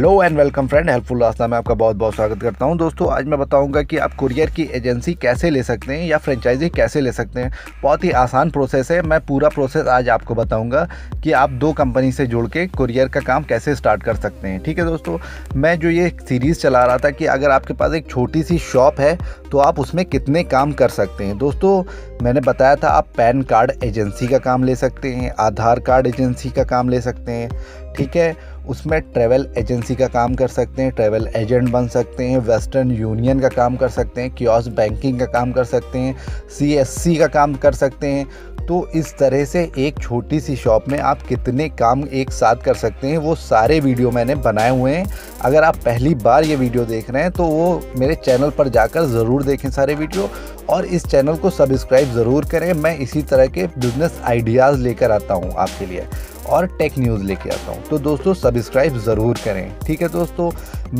Hello and welcome friend, helpful रास्ता में आपका बहुत बहुत स्वागत करता हूं। दोस्तों आज मैं बताऊंगा कि आप कुरियर की एजेंसी कैसे ले सकते हैं या फ्रेंचाइजी कैसे ले सकते हैं। बहुत ही आसान प्रोसेस है। मैं पूरा प्रोसेस आज आपको बताऊंगा कि आप दो कंपनी से जोड़ के कुरियर का काम कैसे स्टार्ट कर सकते हैं। ठीक है दोस्तों, मैं जो ये सीरीज़ चला रहा था कि अगर आपके पास एक छोटी सी शॉप है तो आप उसमें कितने काम कर सकते हैं। दोस्तों मैंने बताया था आप पैन कार्ड एजेंसी का काम ले सकते हैं, आधार कार्ड एजेंसी का काम ले सकते हैं। ठीक है, उसमें ट्रैवल एजेंसी का काम कर सकते हैं, ट्रैवल एजेंट बन सकते हैं, वेस्टर्न यूनियन का काम कर सकते हैं, कियोस्क बैंकिंग का काम कर सकते हैं, सीएससी का काम कर सकते हैं। तो इस तरह से एक छोटी सी शॉप में आप कितने काम एक साथ कर सकते हैं वो सारे वीडियो मैंने बनाए हुए हैं। अगर आप पहली बार ये वीडियो देख रहे हैं तो वो मेरे चैनल पर जाकर ज़रूर देखें सारे वीडियो, और इस चैनल को सब्सक्राइब ज़रूर करें। मैं इसी तरह के बिजनेस आइडियाज़ लेकर आता हूँ आपके लिए और टेक न्यूज़ लेके आता हूँ। तो दोस्तों सब्सक्राइब ज़रूर करें। ठीक है दोस्तों,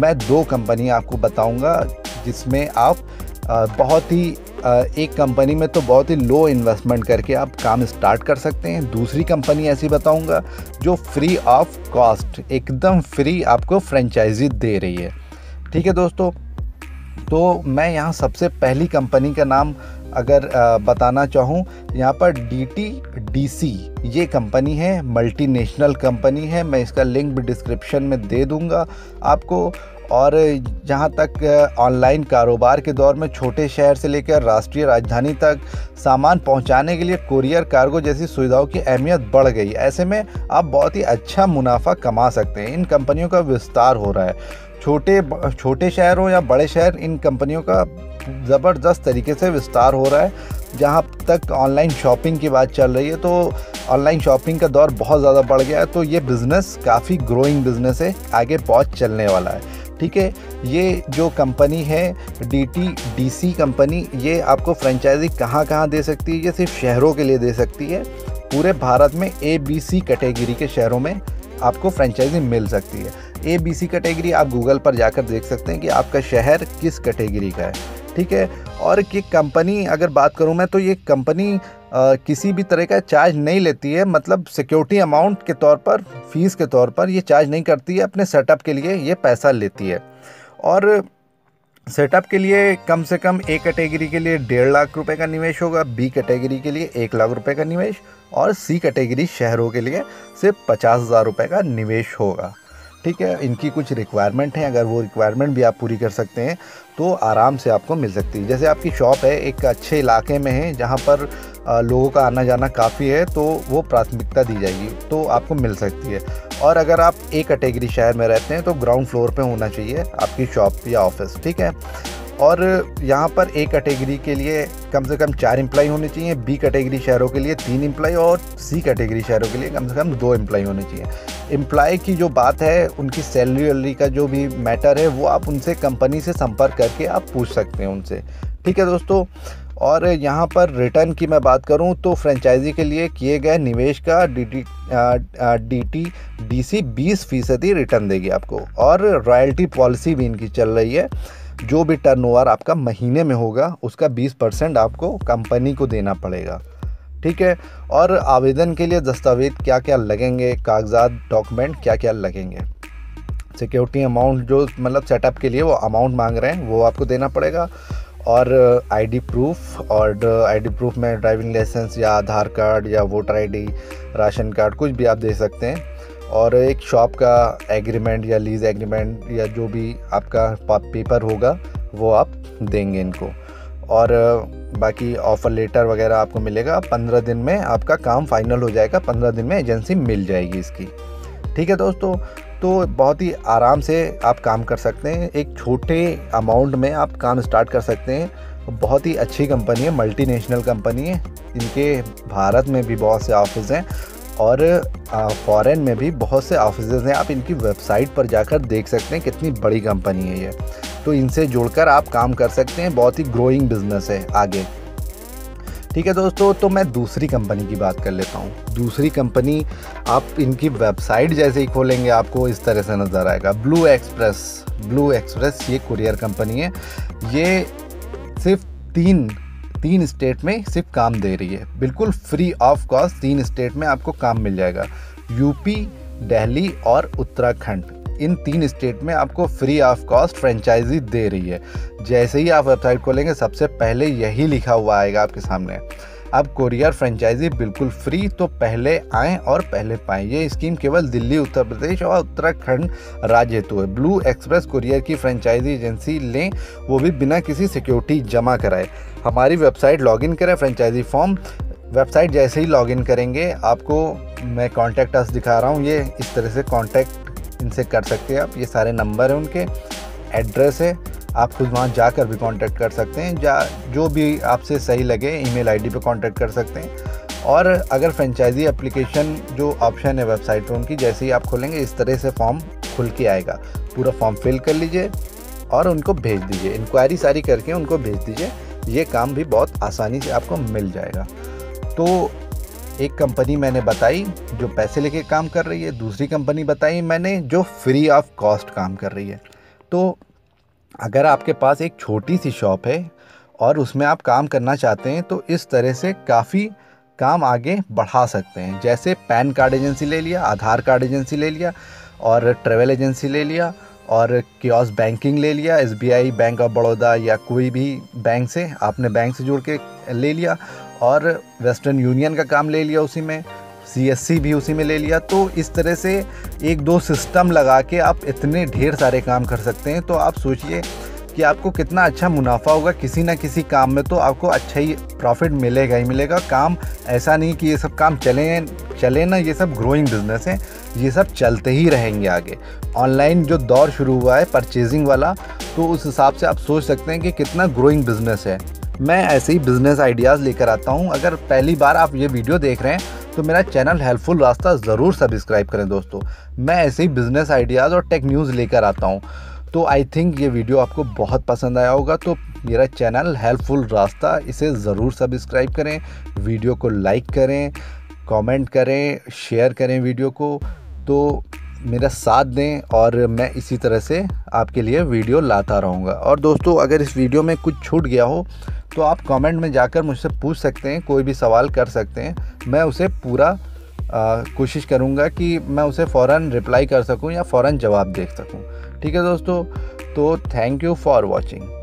मैं दो कंपनी आपको बताऊँगा जिसमें आप बहुत ही एक कंपनी में तो बहुत ही लो इन्वेस्टमेंट करके आप काम स्टार्ट कर सकते हैं। दूसरी कंपनी ऐसी बताऊंगा जो फ्री ऑफ कॉस्ट, एकदम फ्री आपको फ्रेंचाइजी दे रही है। ठीक है दोस्तों, तो मैं यहाँ सबसे पहली कंपनी का नाम अगर बताना चाहूँ, यहाँ पर DTDC ये कंपनी है, मल्टीनेशनल कंपनी है। मैं इसका लिंक भी डिस्क्रिप्शन में दे दूँगा आपको। और जहाँ तक ऑनलाइन कारोबार के दौर में छोटे शहर से लेकर राष्ट्रीय राजधानी तक सामान पहुँचाने के लिए कुरियर कार्गो जैसी सुविधाओं की अहमियत बढ़ गई। ऐसे में आप बहुत ही अच्छा मुनाफा कमा सकते हैं। इन कंपनियों का विस्तार हो रहा है, छोटे शहरों या बड़े शहर, इन कंपनियों का ज़बरदस्त तरीके से विस्तार हो रहा है। जहाँ तक ऑनलाइन शॉपिंग की बात चल रही है तो ऑनलाइन शॉपिंग का दौर बहुत ज़्यादा बढ़ गया है, तो ये बिज़नेस काफ़ी ग्रोइंग बिज़नेस है, आगे बहुत चलने वाला है। ठीक है, ये जो कंपनी है DTDC कंपनी, ये आपको फ्रेंचाइजी कहाँ दे सकती है? ये सिर्फ शहरों के लिए दे सकती है। पूरे भारत में ABC कैटेगरी के शहरों में आपको फ्रेंचाइजी मिल सकती है। ABC कैटेगरी आप गूगल पर जाकर देख सकते हैं कि आपका शहर किस कैटेगरी का है। ठीक है, और ये कंपनी अगर बात करूं मैं, तो ये कंपनी किसी भी तरह का चार्ज नहीं लेती है, मतलब सिक्योरिटी अमाउंट के तौर पर, फीस के तौर पर ये चार्ज नहीं करती है। अपने सेटअप के लिए ये पैसा लेती है, और सेटअप के लिए कम से कम A कैटेगरी के लिए 1.5 लाख रुपए का निवेश होगा, B कैटेगरी के लिए 1 लाख रुपए का निवेश, और C कैटेगरी शहरों के लिए सिर्फ 50,000 रुपये का निवेश होगा। ठीक है, इनकी कुछ रिक्वायरमेंट हैं, अगर वो रिक्वायरमेंट भी आप पूरी कर सकते हैं तो आराम से आपको मिल सकती है। जैसे आपकी शॉप है एक अच्छे इलाके में है जहाँ पर लोगों का आना जाना काफ़ी है, तो वो प्राथमिकता दी जाएगी, तो आपको मिल सकती है। और अगर आप A कैटेगरी शहर में रहते हैं तो ग्राउंड फ्लोर पे होना चाहिए आपकी शॉप या ऑफिस। ठीक है, और यहाँ पर A कैटेगरी के लिए कम से कम 4 एम्प्लॉय होने चाहिए, B कैटेगरी शहरों के लिए 3 एम्प्लॉय, और C कैटेगरी शहरों के लिए कम से कम 2 एम्प्लॉय होने चाहिए। एम्प्लॉय की जो बात है, उनकी सैलरी का जो भी मैटर है वो आप उनसे, कंपनी से संपर्क करके आप पूछ सकते हैं उनसे। ठीक है दोस्तों, और यहाँ पर रिटर्न की मैं बात करूँ तो फ्रेंचाइजी के लिए किए गए निवेश का DTDC 20% रिटर्न देगी आपको, और रॉयल्टी पॉलिसी भी इनकी चल रही है। जो भी टर्नओवर आपका महीने में होगा उसका 20% आपको कंपनी को देना पड़ेगा। ठीक है, और आवेदन के लिए दस्तावेज क्या क्या लगेंगे, कागजात डॉक्यूमेंट क्या क्या लगेंगे, सिक्योरिटी अमाउंट जो मतलब सेटअप के लिए वो अमाउंट मांग रहे हैं वो आपको देना पड़ेगा, और आईडी प्रूफ में ड्राइविंग लाइसेंस या आधार कार्ड या वोटर ID, राशन कार्ड कुछ भी आप दे सकते हैं, और एक शॉप का एग्रीमेंट या लीज़ एग्रीमेंट या जो भी आपका पेपर होगा वो आप देंगे इनको। और बाकी ऑफ़र लेटर वगैरह आपको मिलेगा। 15 दिन में आपका काम फाइनल हो जाएगा, 15 दिन में एजेंसी मिल जाएगी इसकी। ठीक है दोस्तों, तो बहुत ही आराम से आप काम कर सकते हैं, एक छोटे अमाउंट में आप काम स्टार्ट कर सकते हैं। बहुत ही अच्छी कंपनी है, मल्टीनेशनल कंपनी है, इनके भारत में भी बहुत से ऑफिस हैं और फॉरेन में भी बहुत से ऑफिसेज हैं। आप इनकी वेबसाइट पर जाकर देख सकते हैं कितनी बड़ी कंपनी है ये, तो इनसे जुड़कर आप काम कर सकते हैं। बहुत ही ग्रोइंग बिजनेस है आगे। ठीक है दोस्तों, तो मैं दूसरी कंपनी की बात कर लेता हूँ। दूसरी कंपनी आप इनकी वेबसाइट जैसे ही खोलेंगे आपको इस तरह से नज़र आएगा, ब्लू एक्सप्रेस। ये कुरियर कंपनी है, ये सिर्फ तीन स्टेट में सिर्फ काम दे रही है, बिल्कुल फ्री ऑफ कॉस्ट। 3 स्टेट में आपको काम मिल जाएगा, यूपी, दिल्ली और उत्तराखंड। इन तीन स्टेट में आपको फ्री ऑफ कॉस्ट फ्रेंचाइजी दे रही है। जैसे ही आप वेबसाइट खोलेंगे सबसे पहले यही लिखा हुआ आएगा आपके सामने, अब कोरियर फ्रेंचाइजी बिल्कुल फ्री, तो पहले आएँ और पहले पाएँ। ये स्कीम केवल दिल्ली, उत्तर प्रदेश और उत्तराखंड राज्य हेतु है। ब्लू एक्सप्रेस कोरियर की फ्रेंचाइजी एजेंसी लें, वो भी बिना किसी सिक्योरिटी जमा कराए। हमारी वेबसाइट लॉगिन करें, फ्रेंचाइजी फॉर्म वेबसाइट जैसे ही लॉगिन करेंगे आपको मैं कॉन्टैक्ट अस दिखा रहा हूँ, ये इस तरह से कॉन्टैक्ट इनसे कर सकते हैं आप। ये सारे नंबर हैं, उनके एड्रेस है, आप खुद वहाँ जाकर भी कांटेक्ट कर सकते हैं, या जो भी आपसे सही लगे ईमेल आईडी पे कांटेक्ट कर सकते हैं। और अगर फ्रेंचाइजी एप्लीकेशन जो ऑप्शन है वेबसाइट पर उनकी, जैसे ही आप खोलेंगे इस तरह से फॉर्म खुल के आएगा, पूरा फॉर्म फिल कर लीजिए और उनको भेज दीजिए, इंक्वायरी सारी करके उनको भेज दीजिए। ये काम भी बहुत आसानी से आपको मिल जाएगा। तो एक कंपनी मैंने बताई जो पैसे लेके काम कर रही है, दूसरी कंपनी बताई मैंने जो फ्री ऑफ कॉस्ट काम कर रही है। तो अगर आपके पास एक छोटी सी शॉप है और उसमें आप काम करना चाहते हैं तो इस तरह से काफ़ी काम आगे बढ़ा सकते हैं। जैसे पैन कार्ड एजेंसी ले लिया, आधार कार्ड एजेंसी ले लिया और ट्रैवल एजेंसी ले लिया और कियोस्क बैंकिंग ले लिया, एसबीआई, बैंक ऑफ बड़ौदा या कोई भी बैंक से आपने बैंक से जुड़ के ले लिया, और वेस्टर्न यूनियन का काम ले लिया उसी में, CSC भी उसी में ले लिया। तो इस तरह से एक दो सिस्टम लगा के आप इतने ढेर सारे काम कर सकते हैं। तो आप सोचिए कि आपको कितना अच्छा मुनाफा होगा, किसी ना किसी काम में तो आपको अच्छा ही प्रॉफिट मिलेगा ही मिलेगा। काम ऐसा नहीं कि ये सब काम चले ना, ये सब ग्रोइंग बिजनेस हैं, ये सब चलते ही रहेंगे आगे। ऑनलाइन जो दौर शुरू हुआ है परचेजिंग वाला, तो उस हिसाब से आप सोच सकते हैं कि कितना ग्रोइंग बिजनेस है। मैं ऐसे ही बिज़नेस आइडियाज़ लेकर आता हूँ। अगर पहली बार आप ये वीडियो देख रहे हैं तो मेरा चैनल हेल्पफुल रास्ता ज़रूर सब्सक्राइब करें दोस्तों। मैं ऐसे ही बिज़नेस आइडियाज़ और टेक न्यूज़ लेकर आता हूँ। तो आई थिंक ये वीडियो आपको बहुत पसंद आया होगा। तो मेरा चैनल हेल्पफुल रास्ता, इसे ज़रूर सब्सक्राइब करें, वीडियो को लाइक करें, कमेंट करें, शेयर करें वीडियो को, तो मेरा साथ दें और मैं इसी तरह से आपके लिए वीडियो लाता रहूँगा। और दोस्तों अगर इस वीडियो में कुछ छूट गया हो तो आप कमेंट में जाकर मुझसे पूछ सकते हैं, कोई भी सवाल कर सकते हैं। मैं उसे पूरा कोशिश करूँगा कि मैं उसे फ़ौरन रिप्लाई कर सकूँ या फ़ौरन जवाब दे सकूँ। ठीक है दोस्तों, तो थैंक यू फॉर वॉचिंग।